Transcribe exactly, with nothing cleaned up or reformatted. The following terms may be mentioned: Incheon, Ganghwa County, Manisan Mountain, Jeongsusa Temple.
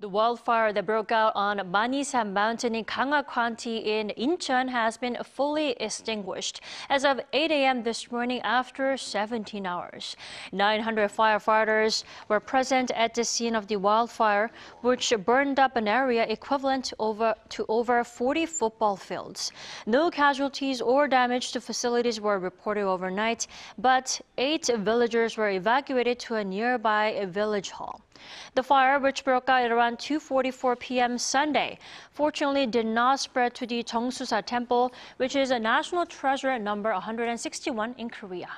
The wildfire that broke out on Manisan Mountain in Ganghwa County in Incheon has been fully extinguished as of eight A M this morning after seventeen hours. nine hundred firefighters were present at the scene of the wildfire, which burned up an area equivalent over to over forty football fields. No casualties or damage to facilities were reported overnight, but eight villagers were evacuated to a nearby village hall. The fire, which broke out at around two forty-four P M Sunday, fortunately did not spread to the Jeongsusa Temple, which is a national treasure at number one hundred sixty-one in Korea.